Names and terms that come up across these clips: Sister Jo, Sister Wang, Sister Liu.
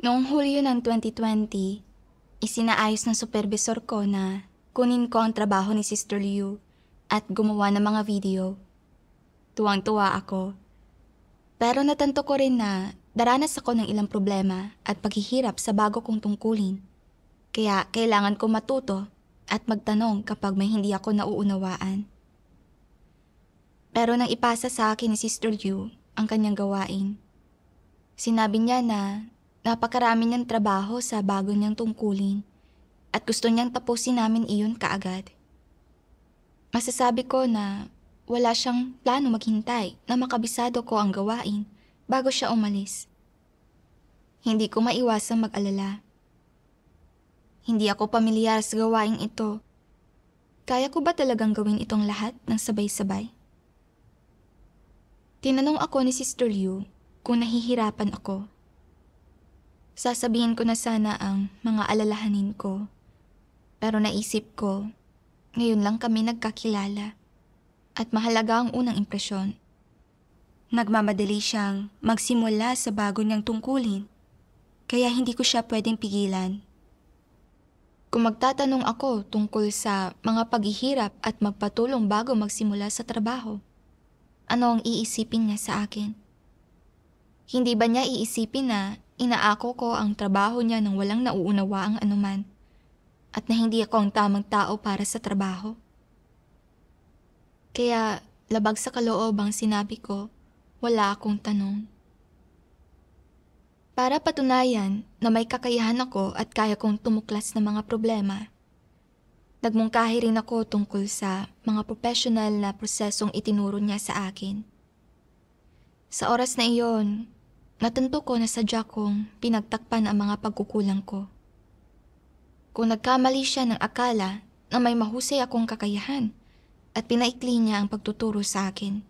Noong Hulyo ng 2020, isinaayos ng supervisor ko na kunin ko ang trabaho ni Sister Liu at gumawa ng mga video. Tuwang-tuwa ako. Pero natanto ko rin na daranas ako ng ilang problema at paghihirap sa bago kong tungkulin. Kaya kailangan ko matuto at magtanong kapag may hindi ako nauunawaan. Pero nang ipasa sa akin ni Sister Liu ang kanyang gawain, sinabi niya na napakarami niyang trabaho sa bago niyang tungkulin at gusto niyang tapusin namin iyon kaagad. Masasabi ko na wala siyang plano maghintay na makabisado ko ang gawain bago siya umalis. Hindi ko maiwasang mag-alala. Hindi ako pamilyar sa gawain ito. Kaya ko ba talagang gawin itong lahat ng sabay-sabay? Tinanong ako ni Sister Liu kung nahihirapan ako. Sasabihin ko na sana ang mga alalahanin ko. Pero naisip ko, ngayon lang kami nagkakilala at mahalaga ang unang impresyon. Nagmamadali siyang magsimula sa bago niyang tungkulin, kaya hindi ko siya pwedeng pigilan. Kung magtatanong ako tungkol sa mga paghihirap at magpatulong bago magsimula sa trabaho, ano ang iisipin niya sa akin? Hindi ba niya iisipin na inaako ko ang trabaho niya nang walang nauunawaang anuman at na hindi ako ang tamang tao para sa trabaho? Kaya labag sa kaloob ang sinabi ko, wala akong tanong. Para patunayan na may kakayahan ako at kaya kong tumuklas ng mga problema, nagmungkahi rin ako tungkol sa mga professional na prosesong itinuro niya sa akin. Sa oras na iyon, natanto ko na sadya kong pinagtakpan ang mga pagkukulang ko. Kung nagkamali siya ng akala na may mahusay akong kakayahan at pinaikli niya ang pagtuturo sa akin,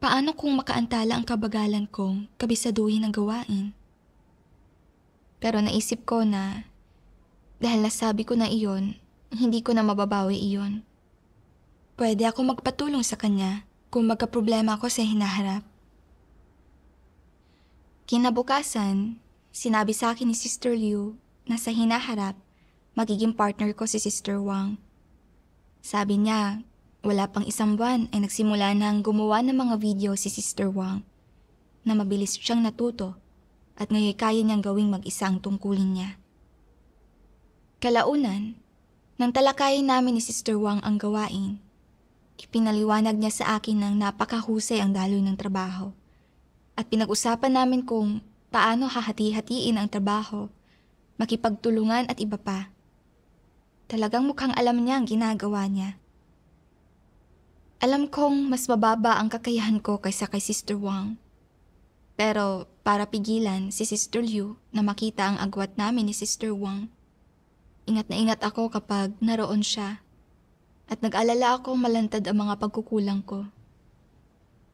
paano kung makaantala ang kabagalan kong kabisaduhin ang gawain? Pero naisip ko na dahil nasabi ko na iyon, hindi ko na mababawi iyon. Pwede ako magpatulong sa kanya kung magkaproblema ako sa hinaharap. Kinabukasan, sinabi sa akin ni Sister Liu na sa hinaharap, magiging partner ko si Sister Wang. Sabi niya, wala pang isang buwan ay nagsimula na ang gumawa ng mga video si Sister Wang, na mabilis siyang natuto at ngayon kaya niyang gawing mag-isa ang tungkulin niya. Kalaunan, nang talakayin namin ni Sister Wang ang gawain, ipinaliwanag niya sa akin ng napakahusay ang daloy ng trabaho. At pinag-usapan namin kung paano hahati-hatiin ang trabaho, makipagtulungan at iba pa. Talagang mukhang alam niya ang ginagawa niya. Alam kong mas mababa ang kakayahan ko kaysa kay Sister Wang. Pero para pigilan si Sister Liu na makita ang agwat namin ni Sister Wang, ingat na ingat ako kapag naroon siya. At nag-alala ako malantad ang mga pagkukulang ko.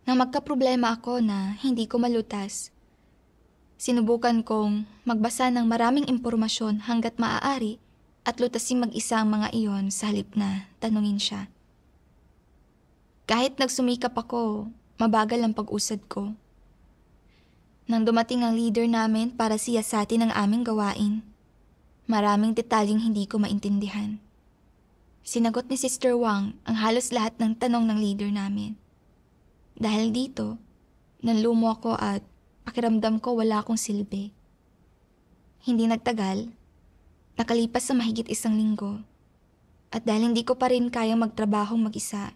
Nang magkaproblema ako na hindi ko malutas, sinubukan kong magbasa ng maraming impormasyon hanggat maaari at lutasin mag-isa ang mga iyon sa halip na tanungin siya. Kahit nagsumikap ako, mabagal ang pag-usad ko. Nang dumating ang leader namin para siyasatin ang aming gawain, maraming detalyeng hindi ko maintindihan. Sinagot ni Sister Wang ang halos lahat ng tanong ng leader namin. Dahil dito, nanlumo ako at pakiramdam ko wala akong silbi. Hindi nagtagal, nakalipas sa mahigit isang linggo. At dahil hindi ko pa rin kayang magtrabaho mag-isa,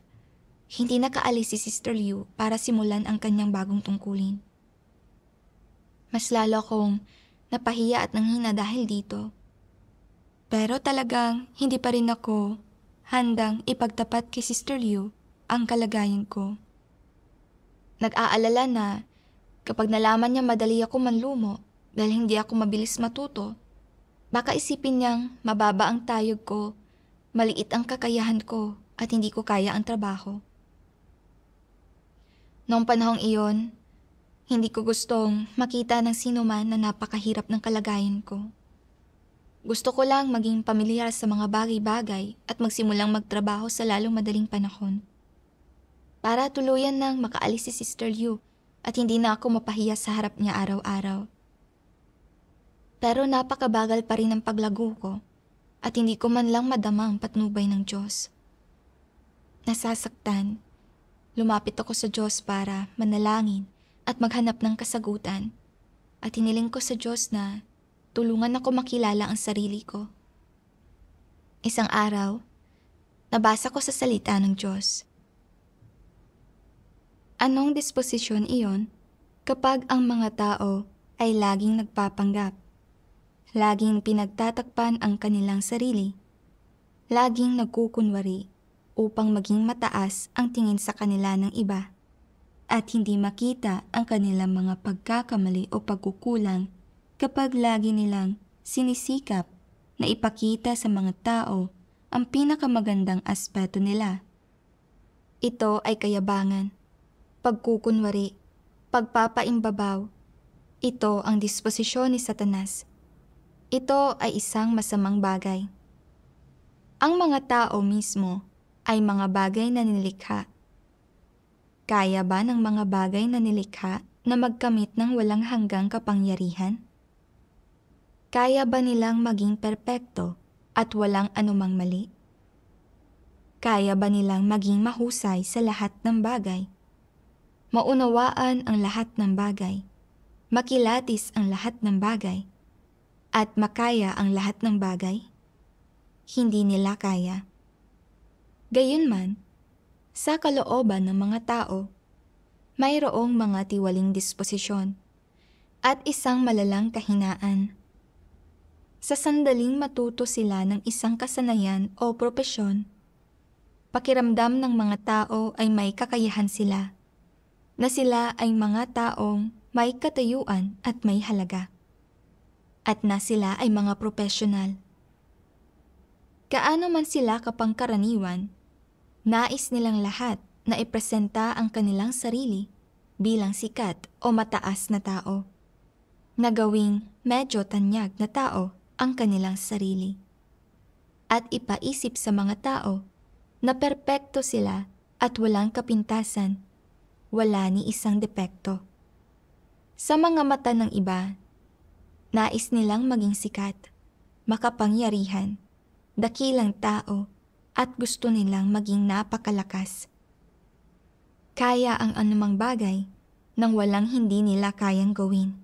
hindi nakaalis si Sister Liu para simulan ang kanyang bagong tungkulin. Mas lalo akong napahiya at nanghina dahil dito. Pero talagang hindi pa rin ako handang ipagtapat kay Sister Liu ang kalagayan ko. Nag-aalala na kapag nalaman niya madali ako manlumo dahil hindi ako mabilis matuto, baka isipin niyang mababa ang tayog ko, maliit ang kakayahan ko at hindi ko kaya ang trabaho. Noong panahong iyon, hindi ko gustong makita ng sinuman na napakahirap ng kalagayan ko. Gusto ko lang maging pamilyar sa mga bagay-bagay at magsimulang magtrabaho sa lalong madaling panahon. Para tuluyan nang makaalis si Sister Liu at hindi na ako mapahiya sa harap niya araw-araw. Pero napakabagal pa rin ang paglago ko at hindi ko man lang madama ang patnubay ng Diyos. Nasasaktan, lumapit ako sa Diyos para manalangin at maghanap ng kasagutan, at hiniling ko sa Diyos na tulungan ako makilala ang sarili ko. Isang araw, nabasa ko sa salita ng Diyos. Anong disposisyon iyon kapag ang mga tao ay laging nagpapanggap, laging pinagtatakpan ang kanilang sarili, laging nagkukunwari upang maging mataas ang tingin sa kanila ng iba, at hindi makita ang kanilang mga pagkakamali o pagkukulang kapag lagi nilang sinisikap na ipakita sa mga tao ang pinakamagandang aspeto nila. Ito ay kayabangan, pagkukunwari, pagpapaimbabaw. Ito ang disposisyon ni Satanas. Ito ay isang masamang bagay. Ang mga tao mismo ay mga bagay na nilikha. Kaya ba ng mga bagay na nilikha na magkamit ng walang hanggang kapangyarihan? Kaya ba nilang maging perpekto at walang anumang mali? Kaya ba nilang maging mahusay sa lahat ng bagay? Maunawaan ang lahat ng bagay? Makilatis ang lahat ng bagay, at makaya ang lahat ng bagay? Hindi nila kaya. Gayunman, sa kalooban ng mga tao, mayroong mga tiwaling disposisyon at isang malalang kahinaan. Sa sandaling matuto sila ng isang kasanayan o propesyon, pakiramdam ng mga tao ay may kakayahan sila, na sila ay mga taong may katayuan at may halaga, at na sila ay mga profesional. Kaano man sila kapangkaraniwan, nais nilang lahat na ipresenta ang kanilang sarili bilang sikat o mataas na tao, nagawing medyo tanyag na tao ang kanilang sarili, at ipaisip sa mga tao na perpekto sila at walang kapintasan, wala ni isang depekto. Sa mga mata ng iba, nais nilang maging sikat, makapangyarihan, dakilang tao, at gusto nilang maging napakalakas. Kaya ang anumang bagay nang walang hindi nila kayang gawin.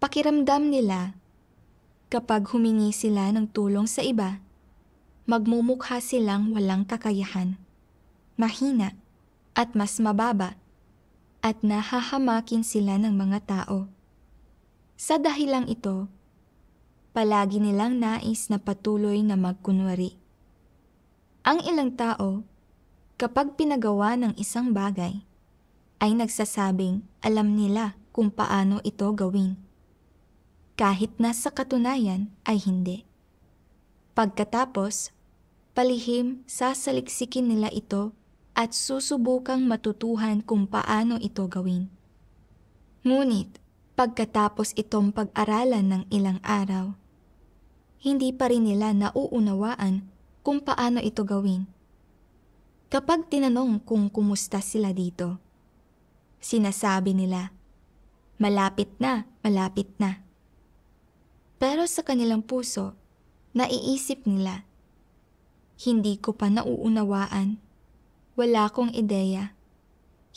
Pakiramdam nila, kapag humingi sila ng tulong sa iba, magmumukha silang walang kakayahan, mahina, at mas mababa, at nahahamakin sila ng mga tao. Sa dahilang ito, palagi nilang nais na patuloy na magkunwari. Ang ilang tao, kapag pinagawa ng isang bagay, ay nagsasabing alam nila kung paano ito gawin, kahit na sa katunayan ay hindi. Pagkatapos, palihim sasaliksikin nila ito at susubukang matutuhan kung paano ito gawin. Ngunit, pagkatapos itong pag-aralan ng ilang araw, hindi pa rin nila nauunawaan kung paano ito gawin. Kapag tinanong kung kumusta sila dito, sinasabi nila, malapit na, malapit na. Pero sa kanilang puso, naiisip nila, hindi ko pa nauunawaan. Wala akong ideya.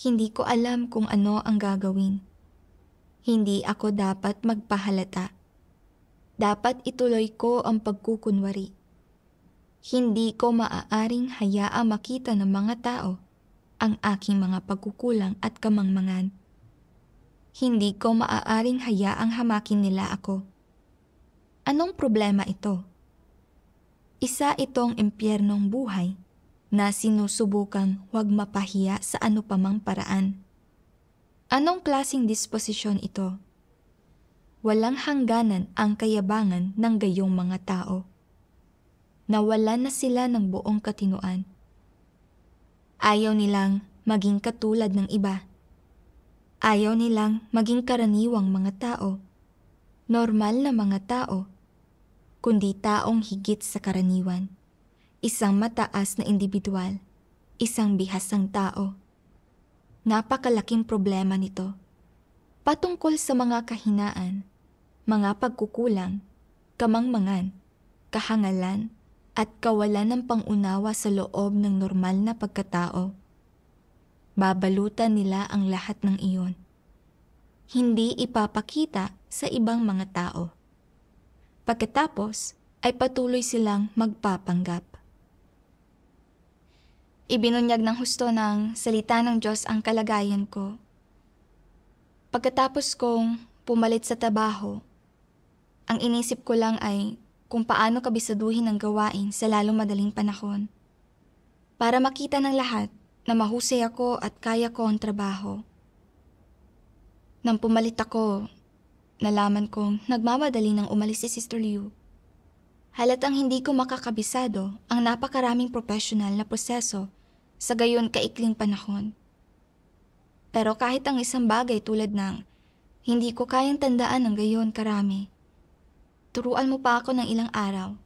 Hindi ko alam kung ano ang gagawin. Hindi ako dapat magpahalata. Dapat ituloy ko ang pagkukunwari. Hindi ko maaaring hayaang makita ng mga tao ang aking mga pagkukulang at kamangmangan. Hindi ko maaaring hayaang hamakin nila ako. Anong problema ito? Isa itong impyernong buhay na sinusubukang huwag mapahiya sa ano pamang paraan. Anong klaseng disposisyon ito? Walang hangganan ang kayabangan ng gayong mga tao. Nawalan na sila ng buong katinuan. Ayaw nilang maging katulad ng iba. Ayaw nilang maging karaniwang mga tao, normal na mga tao, kundi taong higit sa karaniwan. Isang mataas na individual, isang bihasang tao. Napakalaking problema nito. Patungkol sa mga kahinaan, mga pagkukulang, kamangmangan, kahangalan, at kawalan ng pangunawa sa loob ng normal na pagkatao. Babalutan nila ang lahat ng iyon. Hindi ipapakita sa ibang mga tao. Pagkatapos ay patuloy silang magpapanggap. Ibinunyag ng husto ng salita ng Diyos ang kalagayan ko. Pagkatapos kong pumalit sa trabaho, ang inisip ko lang ay kung paano kabisaduhin ang gawain sa lalong madaling panahon. Para makita ng lahat na mahusay ako at kaya ko ang trabaho. Nang pumalit ako, nalaman kong nagmamadali nang umalis si Sister Liu. Halatang hindi ko makakabisado ang napakaraming professional na proseso sa gayon kaikling panahon. Pero kahit ang isang bagay tulad ng hindi ko kayang tandaan ng gayon karami, turuan mo pa ako ng ilang araw,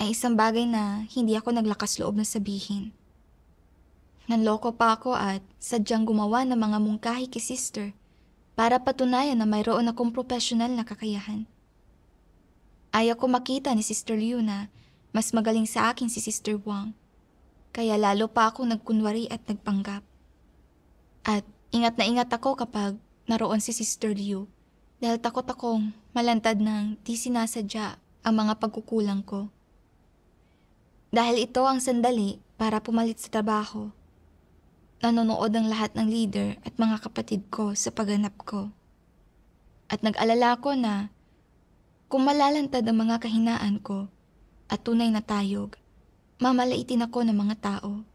ay isang bagay na hindi ako naglakas loob na sabihin. Nanloko pa ako at sadyang gumawa ng mga mungkahi kay Sister para patunayan na mayroon akong professional na kakayahan. Ayaw ko makita ni Sister Liu na mas magaling sa akin si Sister Wang, kaya lalo pa ako nagkunwari at nagpanggap. At ingat na ingat ako kapag naroon si Sister Liu dahil takot akong malantad ng di sinasadya ang mga pagkukulang ko. Dahil ito ang sandali para pumalit sa trabaho, nanonood ang lahat ng leader at mga kapatid ko sa paghanap ko. At nag-alala ko na kung malalantad ang mga kahinaan ko at tunay na tayog, mamalaitin ako ng mga tao.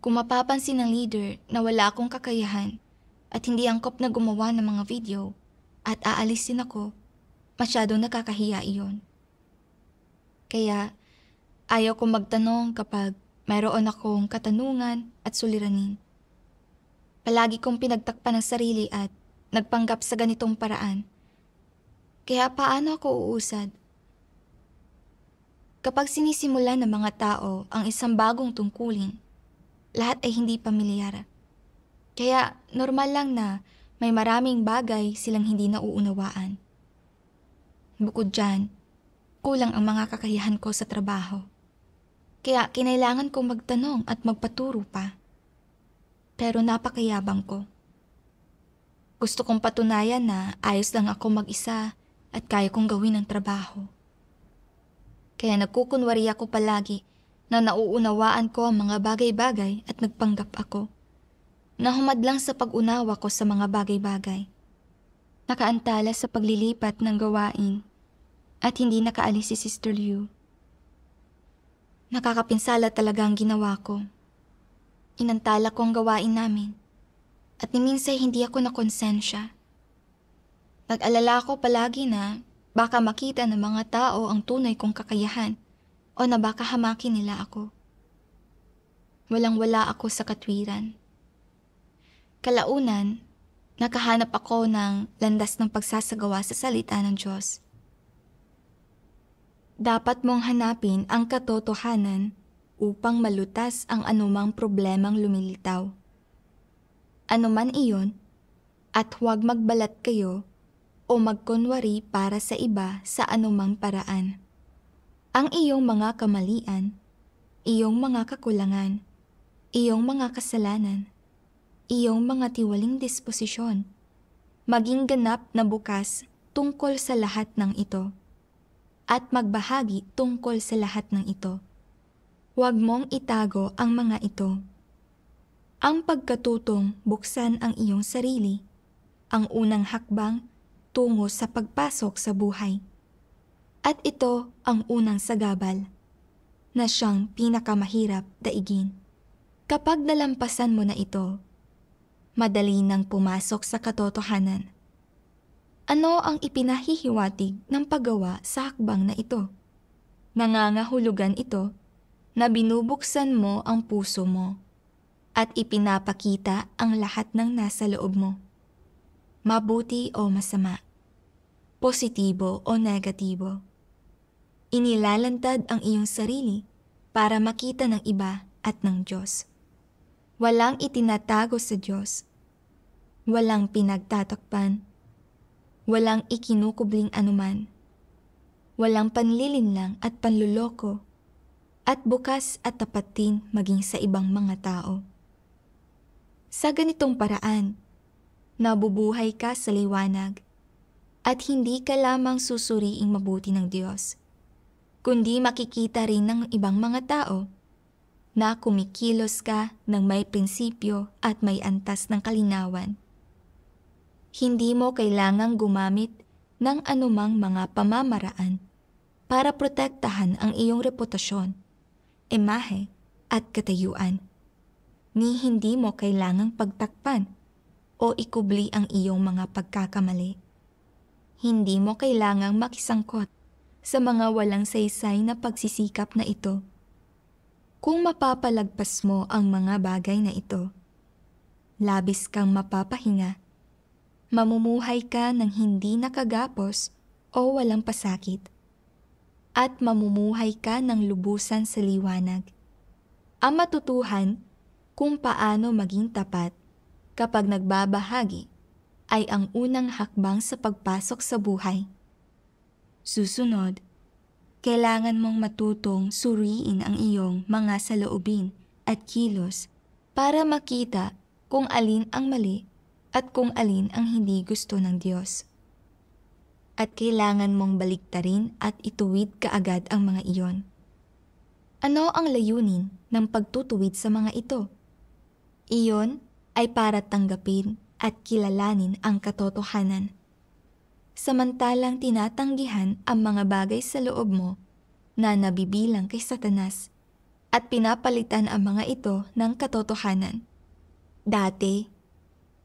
Kung mapapansin ng leader na wala akong kakayahan at hindi angkop na gumawa ng mga video at aalisin ako, masyadong nakakahiya iyon. Kaya ayaw kong magtanong kapag mayroon akong katanungan at suliranin. Palagi kong pinagtakpan ang sarili at nagpanggap sa ganitong paraan. Kaya paano ako uusad? Kapag sinisimula ng mga tao ang isang bagong tungkulin, lahat ay hindi pamilyar. Kaya normal lang na may maraming bagay silang hindi nauunawaan. Bukod dyan, kulang ang mga kakayahan ko sa trabaho. Kaya kinailangan kong magtanong at magpaturo pa. Pero napakayabang ko. Gusto kong patunayan na ayos lang ako mag-isa at kaya kong gawin ang trabaho. Kaya nagkukunwari ako palagi na nauunawaan ko ang mga bagay-bagay at nagpanggap ako. Nahumadlang sa pag-unawa ko sa mga bagay-bagay. Nakaantala sa paglilipat ng gawain at hindi nakaalis si Sister Liu. Nakakapinsala talaga ang ginawa ko. Inantala ko ang gawain namin at niminsay hindi ako nakonsensya. Nag-alala ko palagi na baka makita ng mga tao ang tunay kong kakayahan o na baka hamakin nila ako. Walang-wala ako sa katwiran. Kalaunan, nakahanap ako ng landas ng pagsasagawa sa salita ng Diyos. Dapat mong hanapin ang katotohanan upang malutas ang anumang problemang lumilitaw. Anuman iyon, at huwag magbalat kayo o magkunwari para sa iba sa anumang paraan. Ang iyong mga kamalian, iyong mga kakulangan, iyong mga kasalanan, iyong mga tiwaling disposisyon, maging ganap na bukas tungkol sa lahat ng ito, at magbahagi tungkol sa lahat ng ito. Huwag mong itago ang mga ito. Ang pagkatutong buksan ang iyong sarili, ang unang hakbang tungo sa pagpasok sa buhay. At ito ang unang sagabal na siyang pinakamahirap daigin. Kapag nalampasan mo na ito, madali nang pumasok sa katotohanan. Ano ang ipinahihiwatig ng paggawa sa hakbang na ito? Nangangahulugan ito na binubuksan mo ang puso mo at ipinapakita ang lahat ng nasa loob mo. Mabuti o masama, positibo o negatibo. Inilalantad ang iyong sarili para makita ng iba at ng Diyos. Walang itinatago sa Diyos. Walang pinagtatakpan. Walang ikinukubling anuman. Walang panlilinlang at panluloko, at bukas at tapatin maging sa ibang mga tao. Sa ganitong paraan, nabubuhay ka sa liwanag, at hindi ka lamang susuriing mabuti ng Diyos, kundi makikita rin ng ibang mga tao na kumikilos ka ng may prinsipyo at may antas ng kalinawan. Hindi mo kailangang gumamit ng anumang mga pamamaraan para protektahan ang iyong reputasyon, imahe at katayuan, ni hindi mo kailangang pagtakpan o ikubli ang iyong mga pagkakamali. Hindi mo kailangang makisangkot sa mga walang saysay na pagsisikap na ito. Kung mapapalagpas mo ang mga bagay na ito, labis kang mapapahinga, mamumuhay ka ng hindi nakagapos o walang pasakit, at mamumuhay ka ng lubusan sa liwanag. Ang matutuhan kung paano maging tapat kapag nagbabahagi ay ang unang hakbang sa pagpasok sa buhay. Susunod, kailangan mong matutong suriin ang iyong mga saloobin at kilos para makita kung alin ang mali at kung alin ang hindi gusto ng Diyos. At kailangan mong baliktarin at ituwid kaagad ang mga iyon. Ano ang layunin ng pagtutuwid sa mga ito? Iyon ay para tanggapin at kilalanin ang katotohanan, samantalang tinatanggihan ang mga bagay sa loob mo na nabibilang kay Satanas at pinapalitan ang mga ito ng katotohanan. Dati,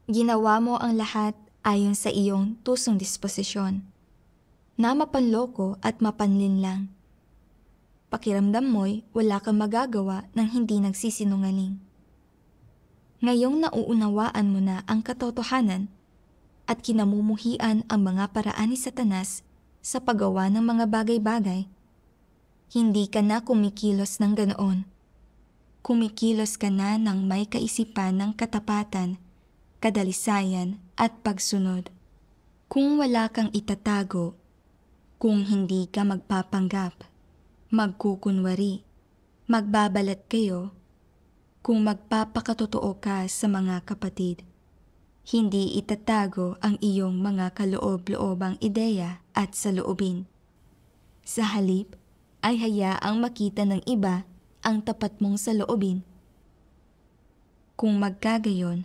ginawa mo ang lahat ayon sa iyong tusong disposisyon na mapanloko at mapanlinlang. Pakiramdam mo'y wala kang magagawa ng hindi nagsisinungaling. Ngayong nauunawaan mo na ang katotohanan at kinamumuhian ang mga paraan ni Satanas sa paggawa ng mga bagay-bagay, hindi ka na kumikilos ng ganoon. Kumikilos ka na ng may kaisipan ng katapatan, kadalisayan at pagsunod. Kung wala kang itatago, kung hindi ka magpapanggap, magkukunwari, magbabalat kayo, kung magpapakatotoo ka sa mga kapatid, hindi itatago ang iyong mga kaloob-loobang ideya at saloobin. Sa halip, ay hayaang makita ng iba ang tapat mong saloobin. Kung magkagayon,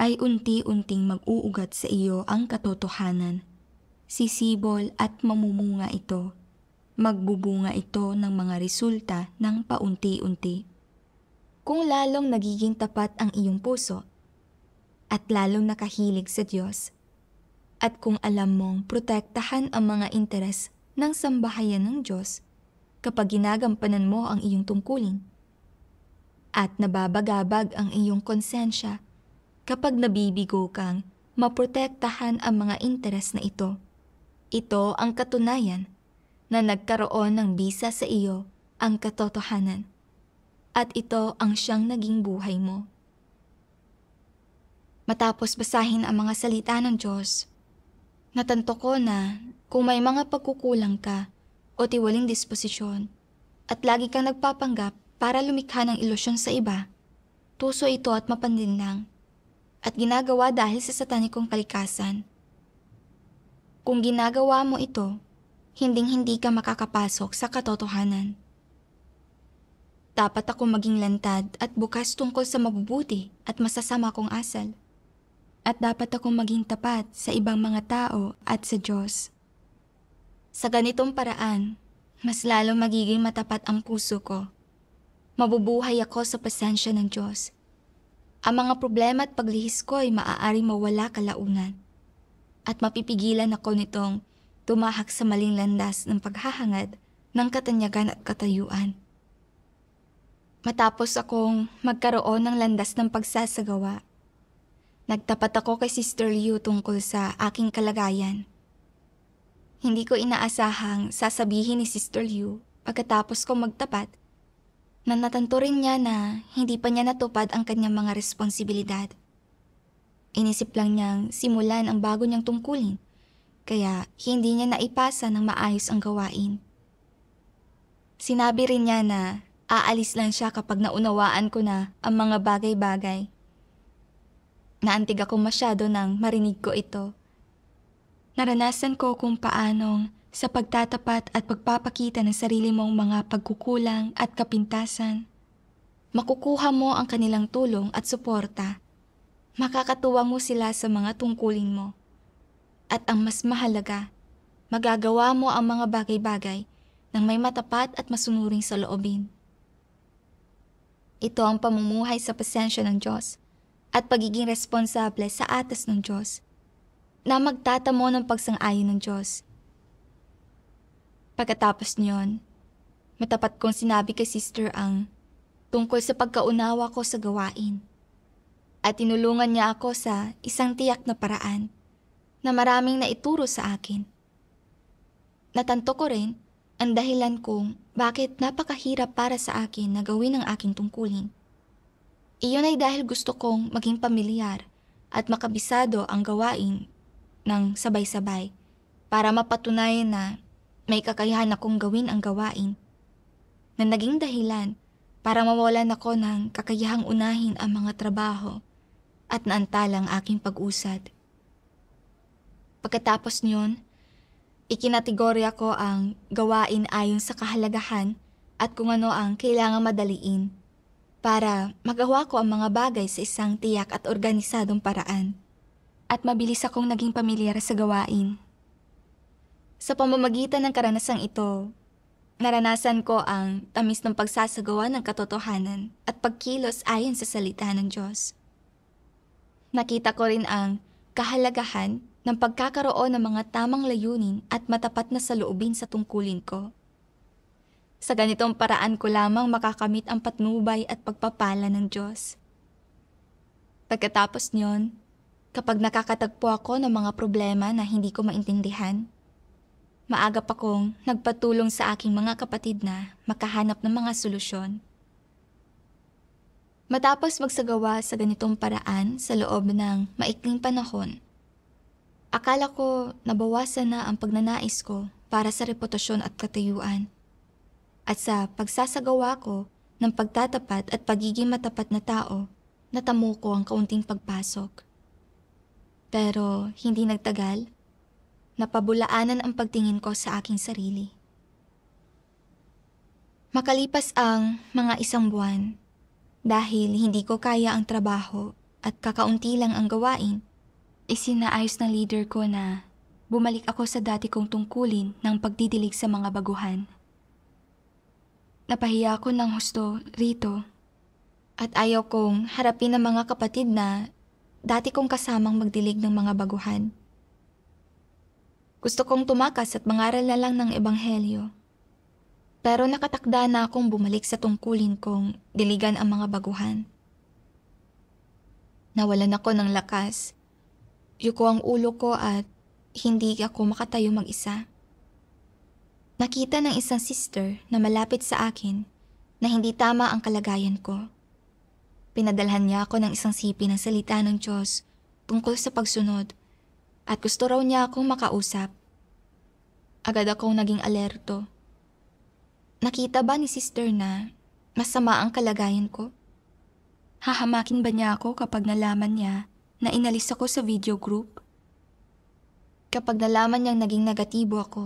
ay unti-unting mag-uugat sa iyo ang katotohanan. Sisibol at mamumunga ito. Magbubunga ito ng mga resulta ng paunti-unti. Kung lalong nagiging tapat ang iyong puso, at lalong nakahilig sa Diyos, at kung alam mong protektahan ang mga interes ng sambahayan ng Diyos kapag ginagampanan mo ang iyong tungkulin, at nababagabag ang iyong konsensya kapag nabibigo kang maprotektahan ang mga interes na ito. Ito ang katunayan na nagkaroon ng bisa sa iyo ang katotohanan. At ito ang siyang naging buhay mo. Matapos basahin ang mga salita ng Diyos, natanto ko na kung may mga pagkukulang ka o tiwaling disposisyon at lagi kang nagpapanggap para lumikha ng ilusyon sa iba, tuso ito at mapanlinlang, at ginagawa dahil sa satanikong kalikasan. Kung ginagawa mo ito, hinding-hindi ka makakapasok sa katotohanan. Dapat ako maging lantad at bukas tungkol sa mabubuti at masasama kong asal. At dapat ako maging tapat sa ibang mga tao at sa Diyos. Sa ganitong paraan, mas lalo magiging matapat ang puso ko. Mabubuhay ako sa pasensya ng Diyos. Ang mga problema at paglihis ko ay maaari mawala kalaunan, at mapipigilan ako nitong tumahak sa maling landas ng paghahangad ng katanyagan at katayuan. Matapos akong magkaroon ng landas ng pagsasagawa, nagtapat ako kay Sister Liu tungkol sa aking kalagayan. Hindi ko inaasahang sasabihin ni Sister Liu pagkatapos kong magtapat na natanto rin niya na hindi pa niya natupad ang kanyang mga responsibilidad. Inisip lang niyang simulan ang bago niyang tungkulin kaya hindi niya naipasa ng maayos ang gawain. Sinabi rin niya na aalis lang siya kapag naunawaan ko na ang mga bagay-bagay. Naantig ako masyado nang marinig ko ito. Naranasan ko kung paanong sa pagtatapat at pagpapakita ng sarili mong mga pagkukulang at kapintasan, makukuha mo ang kanilang tulong at suporta. Makakatuwa mo sila sa mga tungkulin mo. At ang mas mahalaga, magagawa mo ang mga bagay-bagay nang may matapat at masunuring sa loobin. Ito ang pamumuhay sa pasensya ng Diyos at pagiging responsable sa atas ng Diyos na magtatamo ng pagsang-ayon ng Diyos. Pagkatapos niyon, matapat kong sinabi kay Sister Ang tungkol sa pagkaunawa ko sa gawain. At tinulungan niya ako sa isang tiyak na paraan na maraming naituro sa akin. Natanto ko rin ang dahilan kung bakit napakahirap para sa akin na gawin ang aking tungkulin. Iyon ay dahil gusto kong maging pamilyar at makabisado ang gawain ng sabay-sabay para mapatunayan na may kakayahan akong gawin ang gawain na naging dahilan para mawalan ako ng kakayahang unahin ang mga trabaho at naantala ang aking pag-usad. Pagkatapos niyon, ikinategorya ko ang gawain ayon sa kahalagahan at kung ano ang kailangang madaliin para magawa ko ang mga bagay sa isang tiyak at organisadong paraan at mabilis akong naging pamilyar sa gawain. Sa pamamagitan ng karanasang ito, naranasan ko ang tamis ng pagsasagawa ng katotohanan at pagkilos ayon sa salita ng Diyos. Nakita ko rin ang kahalagahan ng pagkakaroon ng mga tamang layunin at matapat na saloobin sa tungkulin ko. Sa ganitong paraan ko lamang makakamit ang patnubay at pagpapala ng Diyos. Pagkatapos niyon, kapag nakakatagpo ako ng mga problema na hindi ko maintindihan, maaga pa kong nagpatulong sa aking mga kapatid na makahanap ng mga solusyon. Matapos magsagawa sa ganitong paraan sa loob ng maikling panahon, akala ko nabawasan na ang pagnanais ko para sa reputasyon at katayuan. At sa pagsasagawa ko ng pagtatapat at pagiging matapat na tao, natamo ko ang kaunting pagpasok. Pero hindi nagtagal, napabulaanan ang pagtingin ko sa aking sarili. Makalipas ang mga isang buwan, dahil hindi ko kaya ang trabaho at kakaunti lang ang gawain, isinaayos ng leader ko na bumalik ako sa dati kong tungkulin ng pagdidilig sa mga baguhan. Napahiya ako ng husto rito at ayaw kong harapin ang mga kapatid na dati kong kasamang magdilig ng mga baguhan. Gusto kong tumakas at mangaral na lang ng ebanghelyo. Pero nakatakda na akong bumalik sa tungkulin kong diligan ang mga baguhan. Nawalan ako ng lakas. Yuko ang ulo ko at hindi ako makatayo mag-isa. Nakita ng isang sister na malapit sa akin na hindi tama ang kalagayan ko. Pinadalhan niya ako ng isang sipi ng salita ng Diyos tungkol sa pagsunod at gusto raw niya akong makausap. Agad akong naging alerto. Nakita ba ni sister na masama ang kalagayan ko? Hahamakin ba niya ako kapag nalaman niya na inalis ako sa video group? Kapag nalaman niyang naging negatibo ako,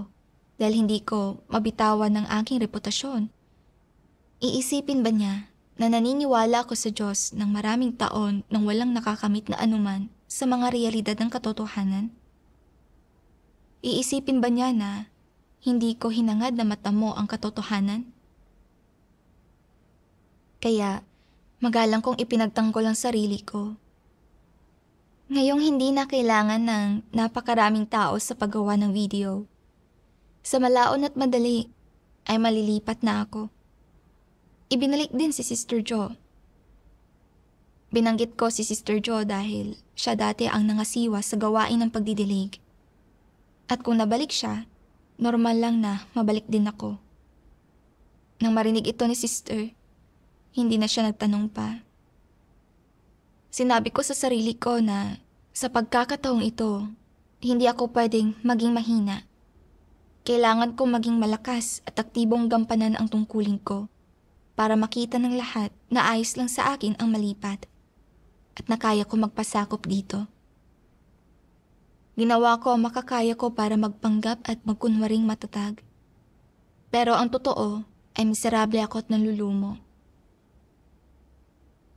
dahil hindi ko mabitawan ng aking reputasyon, iisipin ba niya na naniniwala ako sa Diyos ng maraming taon nang walang nakakamit na anuman sa mga realidad ng katotohanan? Iisipin ba niya na hindi ko hinangad na matamo ang katotohanan? Kaya, magalang kong ipinagtanggol ang sarili ko. Ngayong hindi na kailangan ng napakaraming tao sa paggawa ng video. Sa malaon at madali, ay malilipat na ako. Ibinalik din si Sister Jo. Binanggit ko si Sister Jo dahil siya dati ang nangasiwa sa gawain ng pagdidilig. At kung nabalik siya, normal lang na mabalik din ako. Nang marinig ito ni Sister, hindi na siya nagtanong pa. Sinabi ko sa sarili ko na sa pagkakataong ito, Hindi ako pwedeng maging mahina. Kailangan ko maging malakas at aktibong gampanan ang tungkulin ko para makita ng lahat na ayos lang sa akin ang malipat at na kaya ko magpasakop dito. Ginawa ko ang makakaya ko para magpanggap at magkunwaring matatag. Pero ang totoo ay miserable ako at nanlulumo.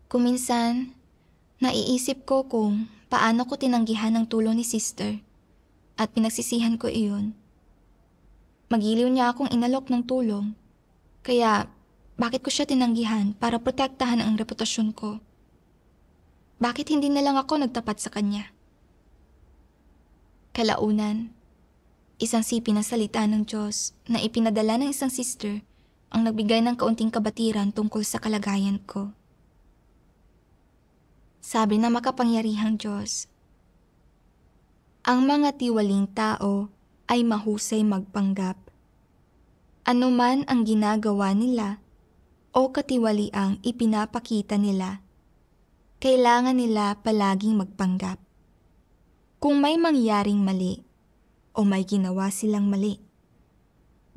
Kuminsan, naiisip ko kung paano ko tinanggihan ang tulong ni Sister at pinagsisihan ko iyon. Magiliw niya akong inalok ng tulong, kaya bakit ko siya tinanggihan para protektahan ang reputasyon ko? Bakit hindi na lang ako nagtapat sa kanya? Kalaunan, isang sipi na salita ng Diyos na ipinadala ng isang sister ang nagbigay ng kaunting kabatiran tungkol sa kalagayan ko. Sabi na makapangyarihang Diyos, ang mga tiwaling tao ay mahusay magpanggap. Ano man ang ginagawa nila o katiwaliang ipinapakita nila, kailangan nila palaging magpanggap. Kung may mangyaring mali o may ginawa silang mali,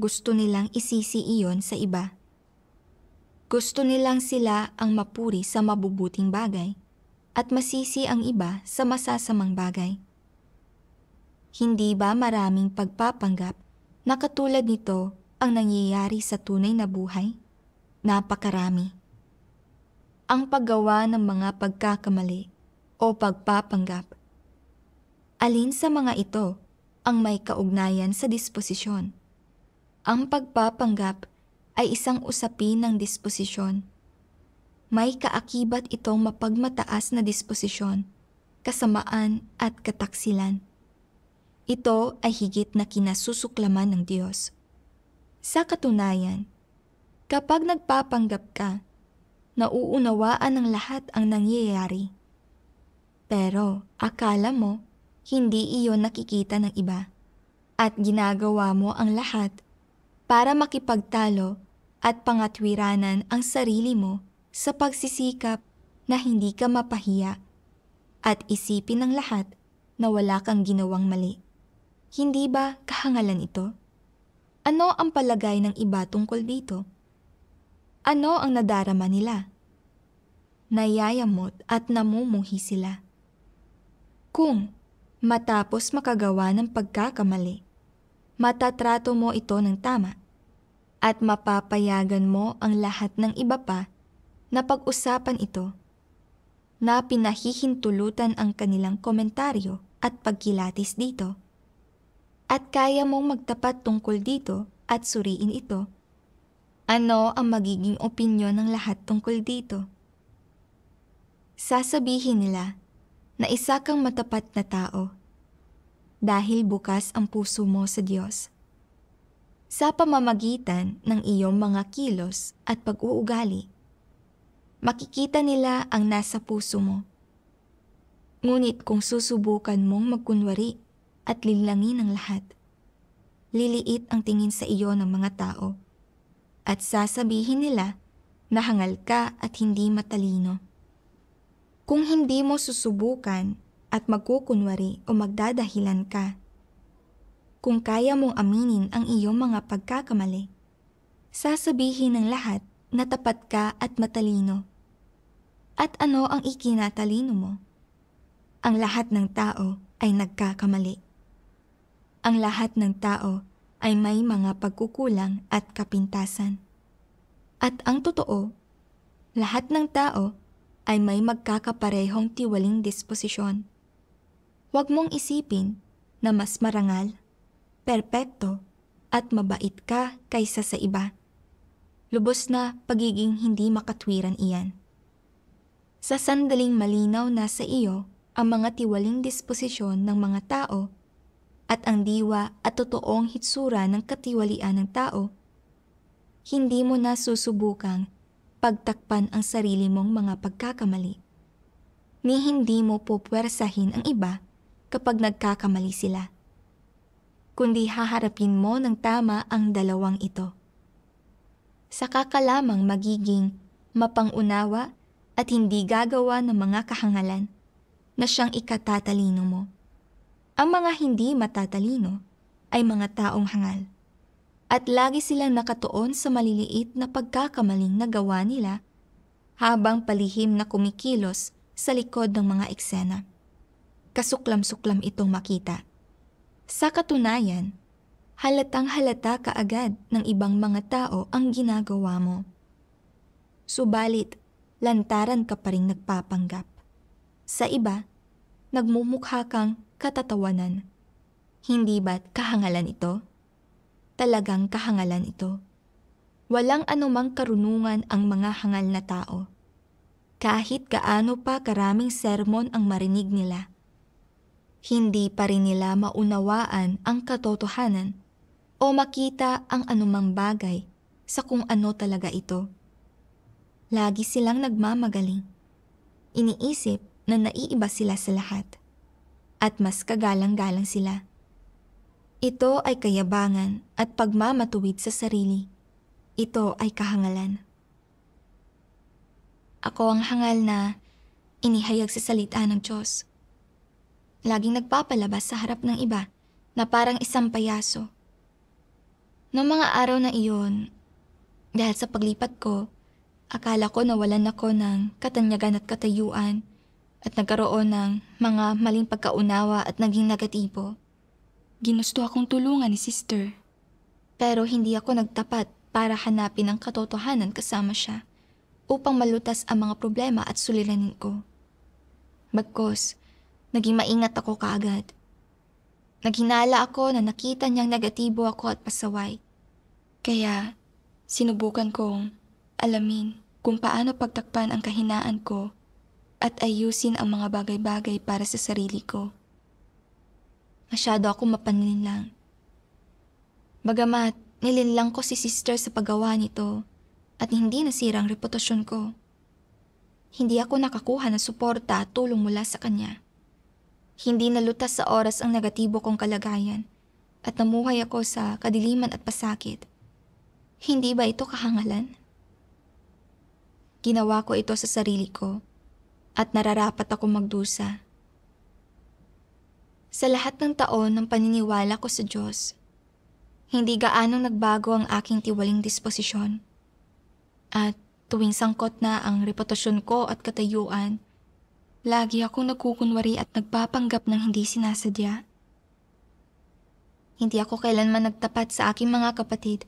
gusto nilang isisi iyon sa iba. Gusto nilang sila ang mapuri sa mabubuting bagay at masisi ang iba sa masasamang bagay. Hindi ba maraming pagpapanggap na katulad nito ang nangyayari sa tunay na buhay? Napakarami. Ang paggawa ng mga pagkakamali o pagpapanggap, alin sa mga ito ang may kaugnayan sa disposisyon? Ang pagpapanggap ay isang usapin ng disposisyon. May kaakibat itong mapagmataas na disposisyon, kasamaan at kataksilan. Ito ay higit na kinasusuklaman ng Diyos. Sa katunayan, kapag nagpapanggap ka, nauunawaan ng lahat ang nangyayari. Pero akala mo, hindi iyon nakikita ng iba at ginagawa mo ang lahat para makipagtalo at pangatwiranan ang sarili mo sa pagsisikap na hindi ka mapahiya at isipin ng lahat na wala kang ginawang mali. Hindi ba kahangalan ito? Ano ang palagay ng iba tungkol dito? Ano ang nadarama nila? Nayayamot at namumuhi sila. Kung matapos makagawa ng pagkakamali, matatrato mo ito ng tama at mapapayagan mo ang lahat ng iba pa na pag-usapan ito, na pinahihintulutan ang kanilang komentaryo at pagkilatis dito, at kaya mong magtapat tungkol dito at suriin ito. Ano ang magiging opinyon ng lahat tungkol dito? Sasabihin nila na isa kang matapat na tao dahil bukas ang puso mo sa Diyos. Sa pamamagitan ng iyong mga kilos at pag-uugali, makikita nila ang nasa puso mo. Ngunit kung susubukan mong magkunwari at lilangin ang lahat, liliit ang tingin sa iyo ng mga tao at sasabihin nila na hangal ka at hindi matalino. Kung hindi mo susubukan at magkukunwari o magdadahilan ka, kung kaya mong aminin ang iyong mga pagkakamali, sasabihin ng lahat na tapat ka at matalino. At ano ang ikinatalino mo? Ang lahat ng tao ay nagkakamali. Ang lahat ng tao ay may mga pagkukulang at kapintasan. At ang totoo, lahat ng tao ay may magkakaparehong tiwaling disposisyon. Huwag mong isipin na mas marangal, perpekto, at mabait ka kaysa sa iba. Lubos na pagiging hindi makatwiran iyan. Sa sandaling malinaw na sa iyo ang mga tiwaling disposisyon ng mga tao at ang diwa at totoong hitsura ng katiwalian ng tao, hindi mo na susubukang pagtakpan ang sarili mong mga pagkakamali, ni hindi mo pupwersahin ang iba kapag nagkakamali sila, kundi haharapin mo ng tama ang dalawang ito. Saka ka lamang magiging mapangunawa at hindi gagawa ng mga kahangalan na siyang ikatatalino mo. Ang mga hindi matatalino ay mga taong hangal at lagi silang nakatuon sa maliliit na pagkakamaling na gawa nila habang palihim na kumikilos sa likod ng mga eksena. Kasuklam-suklam itong makita. Sa katunayan, halatang halata kaagad ng ibang mga tao ang ginagawa mo. Subalit, lantaran ka pa rin nagpapanggap. Sa iba, nagmumukha kang katatawanan. Hindi ba't kahangalan ito? Talagang kahangalan ito. Walang anumang karunungan ang mga hangal na tao. Kahit gaano pa karaming sermon ang marinig nila, hindi pa rin nila maunawaan ang katotohanan o makita ang anumang bagay sa kung ano talaga ito. Lagi silang nagmamagaling. Iniisip na naiiba sila sa lahat. At mas kagalang-galang sila. Ito ay kayabangan at pagmamatuwid sa sarili. Ito ay kahangalan. Ako ang hangal na inihayag sa salita ng Diyos. Laging nagpapalabas sa harap ng iba na parang isang payaso. Noong mga araw na iyon, dahil sa paglipat ko, akala ko nawalan ako ng katanyagan at katayuan at nagkaroon ng mga maling pagkaunawa at naging negatibo. Ginusto akong tulungan ni Sister. Pero hindi ako nagtapat para hanapin ang katotohanan kasama siya upang malutas ang mga problema at suliranin ko. Bagkus, naging maingat ako kaagad. Naghinala ako na nakita niyang negatibo ako at pasaway. Kaya sinubukan kong alamin kung paano pagtakpan ang kahinaan ko at ayusin ang mga bagay-bagay para sa sarili ko. Masyado akong mapanlinlang. Bagamat nilinlang ko si Sister sa paggawa nito at hindi nasira ang reputasyon ko, hindi ako nakakuha ng suporta at tulong mula sa kanya. Hindi nalutas sa oras ang negatibo kong kalagayan at namuhay ako sa kadiliman at pasakit. Hindi ba ito kahangalan? Ginawa ko ito sa sarili ko at nararapat akong magdusa. Sa lahat ng taon ng paniniwala ko sa Diyos, hindi gaanong nagbago ang aking tiwaling disposisyon. At tuwing sangkot na ang reputasyon ko at katayuan, lagi akong nagkukunwari at nagpapanggap ng hindi sinasadya. Hindi ako kailanman nagtapat sa aking mga kapatid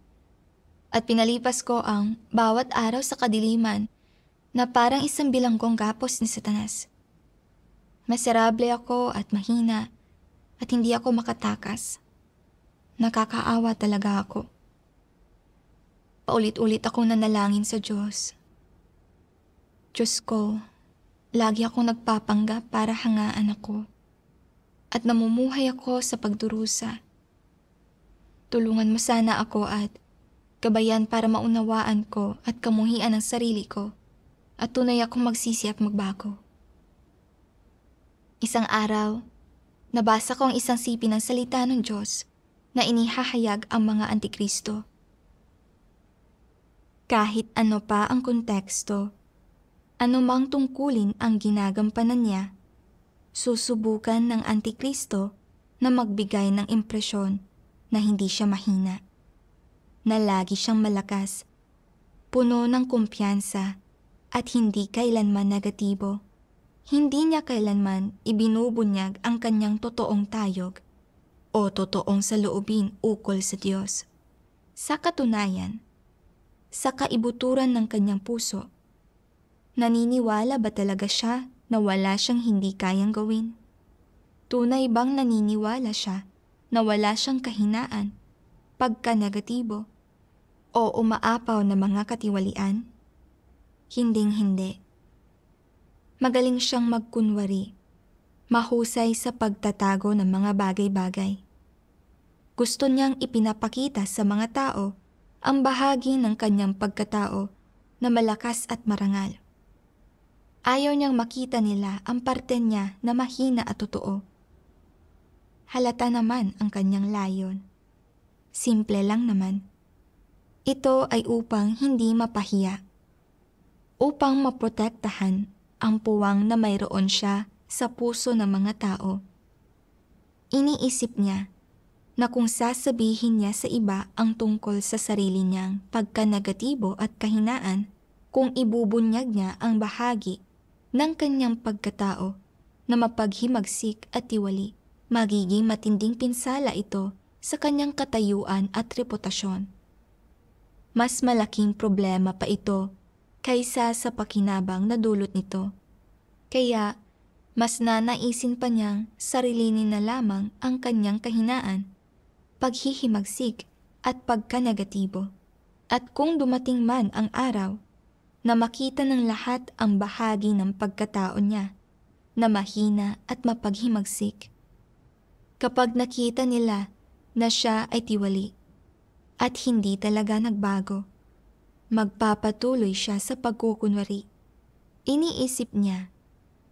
at pinalipas ko ang bawat araw sa kadiliman na parang isang bilanggong gapos ni Satanas. Miserable ako at mahina. At hindi ako makatakas. Nakakaawa talaga ako. Paulit-ulit akong nanalangin sa Diyos. Diyos ko, lagi akong nagpapanggap para hangaan ako. At namumuhay ako sa pagdurusa. Tulungan mo sana ako at gabayan para maunawaan ko at kamuhian ang sarili ko at tunay akong magsisi at magbago. Isang araw, nabasa ko ang isang sipi ng salita ng Diyos na inihahayag ang mga antikristo. Kahit ano pa ang konteksto, anumang tungkulin ang ginagampanan niya, susubukan ng antikristo na magbigay ng impresyon na hindi siya mahina, na lagi siyang malakas, puno ng kumpiyansa at hindi kailanman negatibo. Hindi niya kailanman ibinubunyag ang kanyang totoong tayog o totoong saloobin ukol sa Diyos. Sa katunayan, sa kaibuturan ng kanyang puso, naniniwala ba talaga siya na wala siyang hindi kayang gawin? Tunay bang naniniwala siya na wala siyang kahinaan, pagka-negatibo, o umaapaw na mga katiwalian? Hinding-hindi. Magaling siyang magkunwari, mahusay sa pagtatago ng mga bagay-bagay. Gusto niyang ipinapakita sa mga tao ang bahagi ng kanyang pagkatao na malakas at marangal. Ayaw niyang makita nila ang parte niya na mahina at totoo. Halata naman ang kanyang layon. Simple lang naman. Ito ay upang hindi mapahiya. Upang maprotektahan ang puwang na mayroon siya sa puso ng mga tao. Iniisip niya na kung sasabihin niya sa iba ang tungkol sa sarili niyang pagkanegatibo at kahinaan, kung ibubunyag niya ang bahagi ng kanyang pagkatao na mapaghimagsik at tiwali, magiging matinding pinsala ito sa kanyang katayuan at reputasyon. Mas malaking problema pa ito kaysa sa pakinabang na dulot nito. Kaya, mas nanaisin pa niyang sarilinin na lamang ang kanyang kahinaan, paghihimagsik at pagkanegatibo. At kung dumating man ang araw na makita ng lahat ang bahagi ng pagkatao niya na mahina at mapaghimagsik, kapag nakita nila na siya ay tiwali at hindi talaga nagbago, magpapatuloy siya sa pagkukunwari. Iniisip niya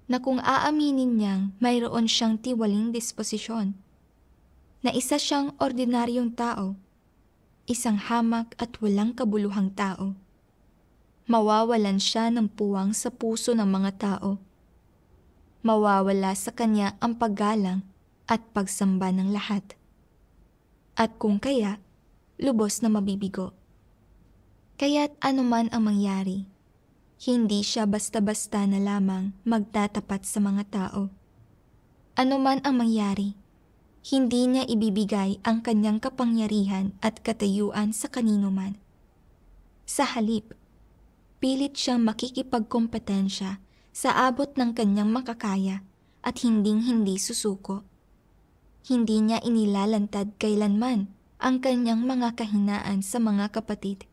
na kung aaminin niyang mayroon siyang tiwaling disposisyon, na isa siyang ordinaryong tao, isang hamak at walang kabuluhang tao, mawawalan siya ng puwang sa puso ng mga tao. Mawawala sa kanya ang paggalang at pagsamba ng lahat. At kung kaya, lubos na mabibigo. Kaya't anuman ang mangyari, hindi siya basta-basta na lamang magtatapat sa mga tao. Anuman ang mangyari, hindi niya ibibigay ang kanyang kapangyarihan at katayuan sa kanino man. Sa halip, pilit siyang makikipagkompetensya sa abot ng kanyang makakaya at hinding-hindi susuko. Hindi niya inilalantad kailanman ang kanyang mga kahinaan sa mga kapatid.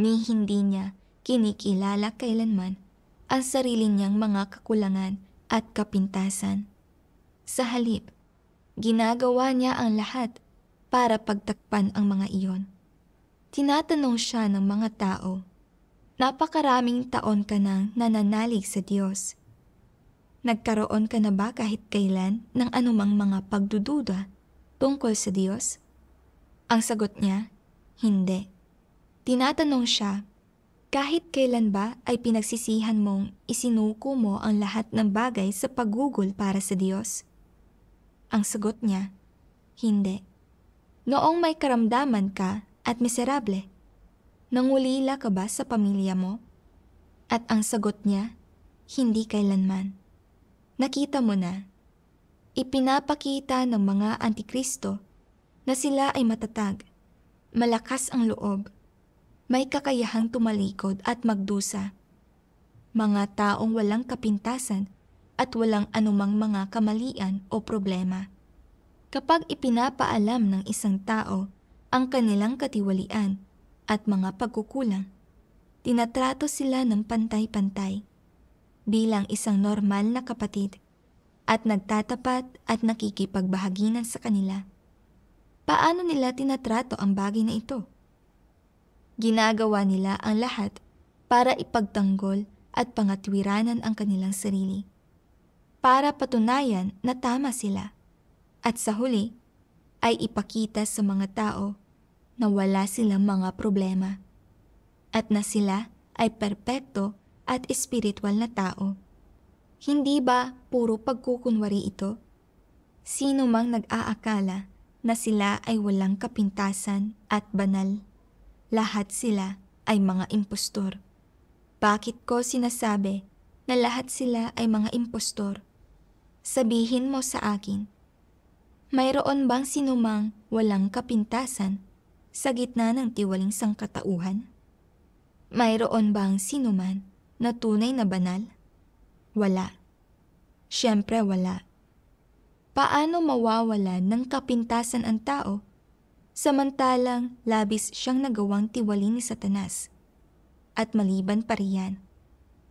Ni hindi niya kinikilala kailanman ang sarili niyang mga kakulangan at kapintasan. Sa halip, ginagawa niya ang lahat para pagtakpan ang mga iyon. Tinatanong siya ng mga tao, napakaraming taon ka nang nananalig sa Diyos. Nagkaroon ka na ba kahit kailan ng anumang mga pagdududa tungkol sa Diyos? Ang sagot niya, hindi. Tinatanong siya, kahit kailan ba ay pinagsisihan mong isinuko mo ang lahat ng bagay sa paggugol para sa Diyos? Ang sagot niya, hindi. Noong may karamdaman ka at miserable, nangulila ka ba sa pamilya mo? At ang sagot niya, hindi kailanman. Nakita mo na, ipinapakita ng mga antikristo na sila ay matatag, malakas ang loob, may kakayahang tumalikod at magdusa. Mga taong walang kapintasan at walang anumang mga kamalian o problema. Kapag ipinapaalam ng isang tao ang kanilang katiwalian at mga pagkukulang, tinatrato sila ng pantay-pantay bilang isang normal na kapatid at nagtatapat at nakikipagbahaginan sa kanila. Paano nila tinatrato ang bagay na ito? Ginagawa nila ang lahat para ipagtanggol at pangatwiranan ang kanilang sarili, para patunayan na tama sila, at sa huli ay ipakita sa mga tao na wala silang mga problema at na sila ay perpekto at espiritual na tao. Hindi ba puro pagkukunwari ito? Sino mang nag-aakala na sila ay walang kapintasan at banal, lahat sila ay mga impostor. Bakit ko sinasabi na lahat sila ay mga impostor? Sabihin mo sa akin, mayroon bang sinumang walang kapintasan sa gitna ng tiwaling sangkatauhan? Mayroon bang sinuman na tunay na banal? Wala. Siyempre wala. Paano mawawala ng kapintasan ang tao samantalang labis siyang nagawang tiwali ni Satanas? At maliban pa riyan,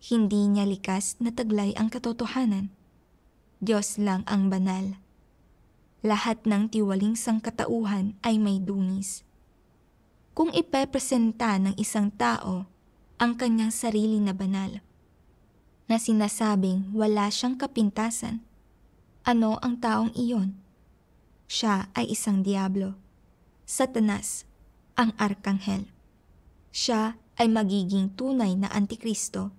hindi niya likas na taglay ang katotohanan. Diyos lang ang banal. Lahat ng tiwaling sangkatauhan ay may dungis. Kung ipepresenta ng isang tao ang kanyang sarili na banal, na sinasabing wala siyang kapintasan, ano ang taong iyon? Siya ay isang diablo, Satanas, ang arkanghel. Siya ay magiging tunay na antikristo.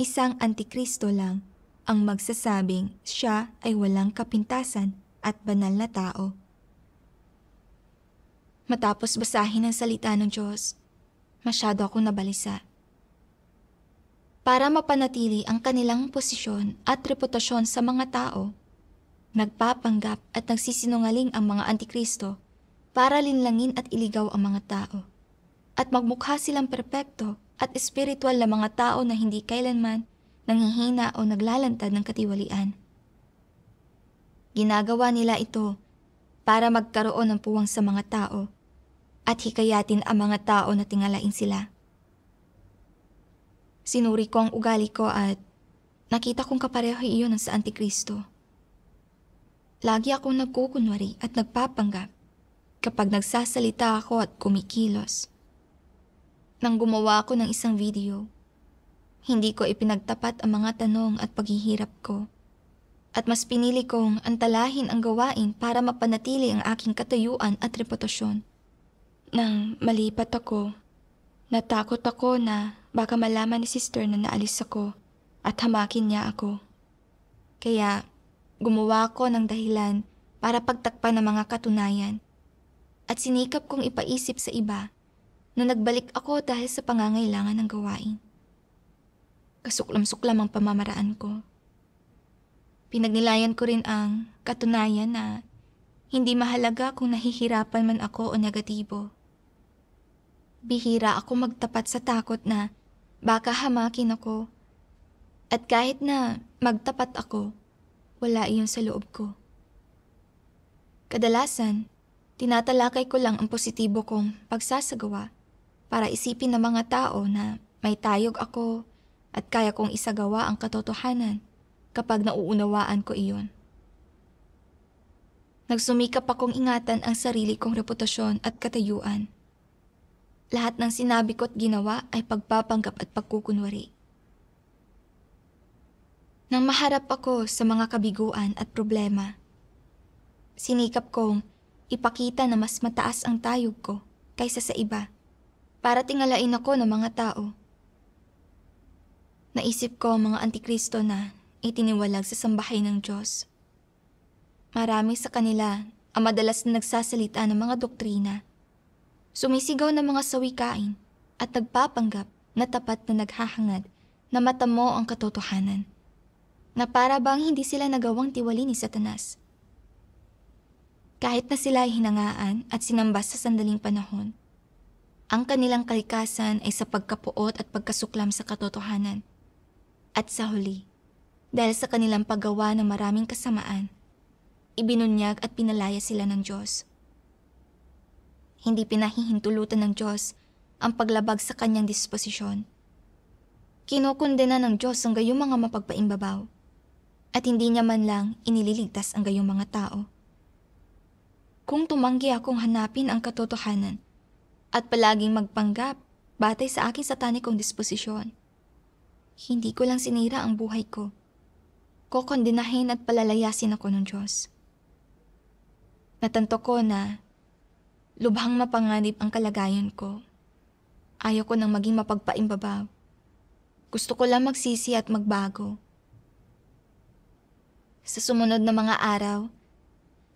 Isang antikristo lang ang magsasabing siya ay walang kapintasan at banal na tao. Matapos basahin ang salita ng Diyos, masyado akong nabalisa. Para mapanatili ang kanilang posisyon at reputasyon sa mga tao, nagpapanggap at nagsisinungaling ang mga antikristo para linlangin at iligaw ang mga tao, at magmukha silang perpekto at espiritual na mga tao na hindi kailanman nanghihina o naglalantad ng katiwalian. Ginagawa nila ito para magkaroon ng puwang sa mga tao at hikayatin ang mga tao na tingalain sila. Sinuri ko ang ugali ko at nakita kong kapareho iyon ng sa Antikristo. Lagi akong nagkukunwari at nagpapanggap kapag nagsasalita ako at kumikilos. Nang gumawa ako ng isang video, hindi ko ipinagtapat ang mga tanong at paghihirap ko, at mas pinili kong antalahin ang gawain para mapanatili ang aking katayuan at reputasyon. Nang malipat ako, natakot ako na baka malaman ni Sister na naalis ako at hamakin niya ako. Kaya gumawa ako ng dahilan para pagtakpan ng mga katunayan, at sinikap kong ipaisip sa iba na nagbalik ako dahil sa pangangailangan ng gawain. Kasuklam-suklam ang pamamaraan ko. Pinagnilayan ko rin ang katunayan na hindi mahalaga kung nahihirapan man ako o negatibo. Bihira ako magtapat sa takot na baka hamakin ako, at kahit na magtapat ako, wala iyon sa loob ko. Kadalasan, tinatalakay ko lang ang positibo kong pagsasagawa para isipin ng mga tao na may tayog ako at kaya kong isagawa ang katotohanan kapag nauunawaan ko iyon. Nagsumikap akong ingatan ang sarili kong reputasyon at katayuan. Lahat ng sinabi ko at ginawa ay pagpapanggap at pagkukunwari. Nang maharap ako sa mga kabiguan at problema, sinikap kong ipakita na mas mataas ang tayog ko kaysa sa iba para tingalain ako ng mga tao. Naisip ko ang mga antikristo na itiniwalag sa sambahayan ng Diyos. Marami sa kanila ang madalas na nagsasalita ng mga doktrina, sumisigaw ng mga sawikain at nagpapanggap na tapat na naghahangad na matamo ang katotohanan, na para bang hindi sila nagawang tiwali ni Satanas. Kahit na sila ay hinangaan at sinamba sa sandaling panahon, ang kanilang kalikasan ay sa pagkapuot at pagkasuklam sa katotohanan. At sa huli, dahil sa kanilang paggawa ng maraming kasamaan, ibinunyag at pinalaya sila ng Diyos. Hindi pinahihintulutan ng Diyos ang paglabag sa kanyang disposisyon. Kinukundena ng Diyos ang gayong mga mapagpaimbabaw, at hindi niya man lang inililigtas ang gayong mga tao. Kung tumanggi akong hanapin ang katotohanan at palaging magpanggap batay sa aking satanikong disposisyon, hindi ko lang sinira ang buhay ko. Kokondinahin at palalayasin ako ng Diyos. Natanto ko na lubhang mapanganib ang kalagayan ko. Ayaw ko nang maging mapagpaimbabaw. Gusto ko lang magsisi at magbago. Sa sumunod na mga araw,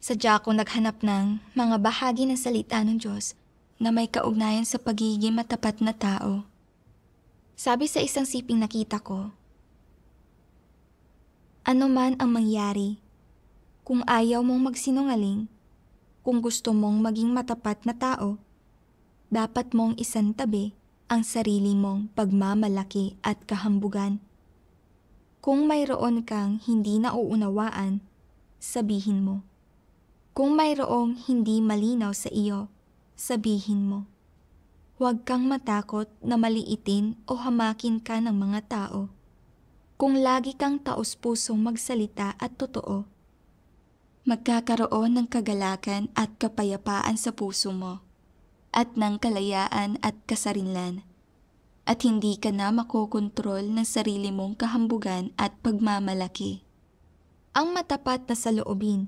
sadya akong naghanap ng mga bahagi ng salita ng Diyos na may kaugnayan sa pagiging matapat na tao. Sabi sa isang siping nakita ko, ano man ang mangyari, kung ayaw mong magsinungaling, kung gusto mong maging matapat na tao, dapat mong isantabi ang sarili mong pagmamalaki at kahambugan. Kung mayroon kang hindi nauunawaan, sabihin mo. Kung mayroong hindi malinaw sa iyo, sabihin mo. Huwag kang matakot na maliitin o hamakin ka ng mga tao. Kung lagi kang taos-pusong magsalita at totoo, magkakaroon ng kagalakan at kapayapaan sa puso mo, at ng kalayaan at kasarinlan, at hindi ka na makokontrol ng sarili mong kahambugan at pagmamalaki. Ang matapat na saloobin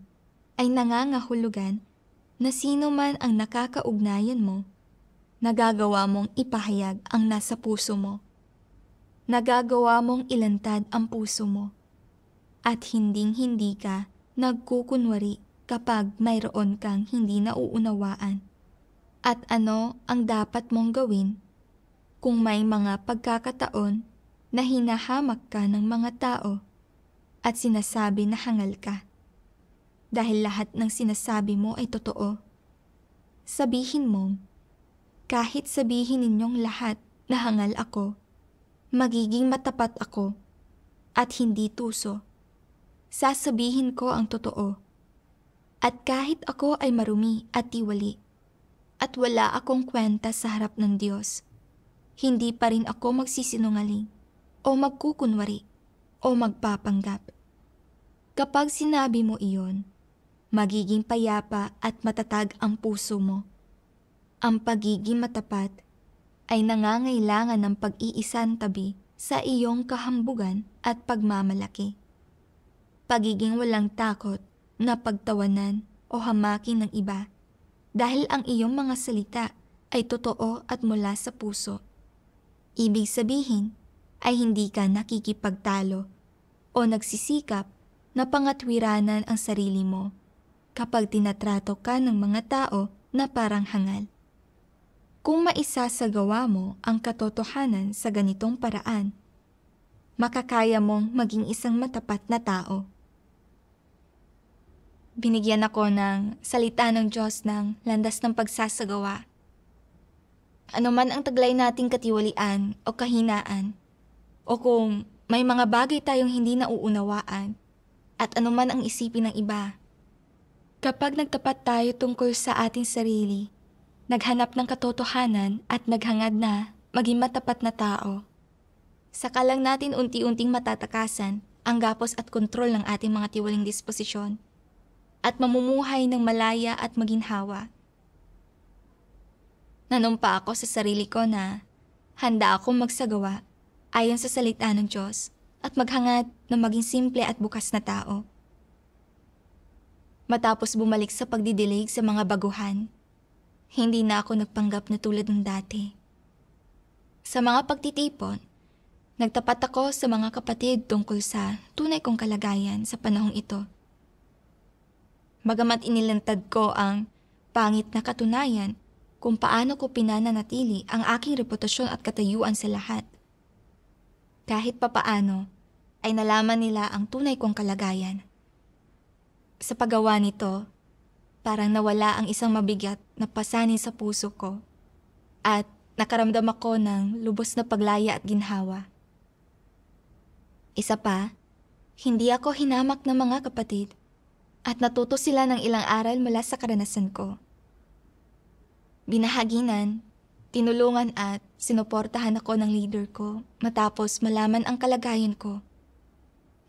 ay nangangahulugan na sino man ang nakakaugnayan mo, nagagawa mong ipahayag ang nasa puso mo, nagagawa mong ilantad ang puso mo, at hinding-hindi ka nagkukunwari kapag mayroon kang hindi nauunawaan. At ano ang dapat mong gawin kung may mga pagkakataon na hinahamak ka ng mga tao at sinasabi na hangal ka? Dahil lahat ng sinasabi mo ay totoo. Sabihin mong, kahit sabihin ninyong lahat na hangal ako, magiging matapat ako at hindi tuso. Sasabihin ko ang totoo. At kahit ako ay marumi at tiwali, at wala akong kwenta sa harap ng Diyos, hindi pa rin ako magsisinungaling o magkukunwari o magpapanggap. Kapag sinabi mo iyon, magiging payapa at matatag ang puso mo. Ang pagiging matapat ay nangangailangan ng pag-iisantabi sa iyong kahambugan at pagmamalaki. Pagiging walang takot na pagtawanan o hamakin ng iba dahil ang iyong mga salita ay totoo at mula sa puso. Ibig sabihin ay hindi ka nakikipagtalo o nagsisikap na pangatwiranan ang sarili mo kapag tinatrato ka ng mga tao na parang hangal. Kung maisasagawa mo ang katotohanan sa ganitong paraan, makakaya mong maging isang matapat na tao. Binigyan ako ng salita ng Diyos ng landas ng pagsasagawa. Ano man ang taglay nating katiwalian o kahinaan, o kung may mga bagay tayong hindi nauunawaan, at anuman ang isipin ng iba. Kapag nagtapat tayo tungkol sa ating sarili, naghanap ng katotohanan at naghangad na maging matapat na tao, saka lang natin unti-unting matatakasan ang gapos at kontrol ng ating mga tiwaling disposisyon at mamumuhay ng malaya at maginhawa. Nanumpa ako sa sarili ko na handa akong magsagawa ayon sa salita ng Diyos at maghangad na maging simple at bukas na tao. Matapos bumalik sa pagdidilig sa mga baguhan, hindi na ako nagpanggap na tulad ng dati. Sa mga pagtitipon, nagtapat ako sa mga kapatid tungkol sa tunay kong kalagayan sa panahong ito. Bagamat inilantad ko ang pangit na katunayan kung paano ko pinananatili ang aking reputasyon at katayuan sa lahat, kahit papaano ay nalaman nila ang tunay kong kalagayan. Sa paggawa nito, parang nawala ang isang mabigat na pasanin sa puso ko at nakaramdam ako ng lubos na paglaya at ginhawa. Isa pa, hindi ako hinamak ng mga kapatid at natuto sila ng ilang aral mula sa karanasan ko. Binahaginan, tinulungan at sinuportahan ako ng leader ko matapos malaman ang kalagayan ko,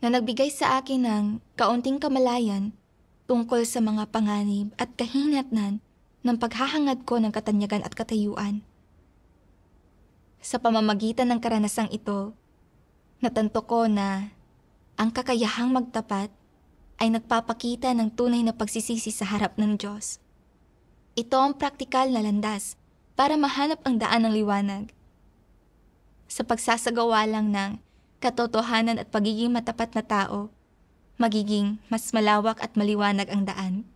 na nagbigay sa akin ng kaunting kamalayan tungkol sa mga panganib at kahinatnan ng paghahangad ko ng katanyagan at katayuan. Sa pamamagitan ng karanasang ito, natanto ko na ang kakayahang magtapat ay nagpapakita ng tunay na pagsisisi sa harap ng Diyos. Ito ang praktikal na landas para mahanap ang daan ng liwanag. Sa pagsasagawa lang ng katotohanan at pagiging matapat na tao, magiging mas malawak at maliwanag ang daan